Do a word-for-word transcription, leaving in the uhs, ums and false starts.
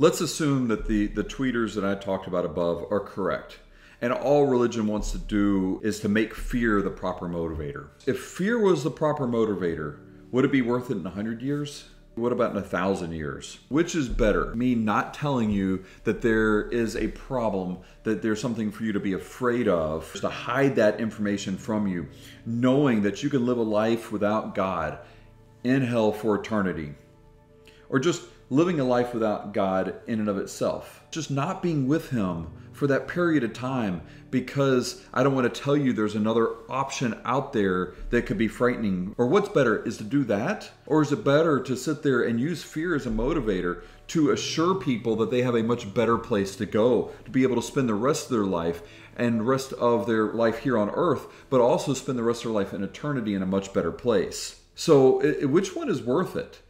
Let's assume that the, the tweeters that I talked about above are correct. And all religion wants to do is to make fear the proper motivator. If fear was the proper motivator, would it be worth it in a hundred years? What about in a thousand years? Which is better? Me not telling you that there is a problem, that there's something for you to be afraid of, to hide that information from you, knowing that you can live a life without God in hell for eternity, or just living a life without God in and of itself. Just not being with him for that period of time because I don't want to tell you there's another option out there that could be frightening. Or what's better, is to do that? Or is it better to sit there and use fear as a motivator to assure people that they have a much better place to go, to be able to spend the rest of their life and rest of their life here on earth, but also spend the rest of their life in eternity in a much better place? So it, which one is worth it?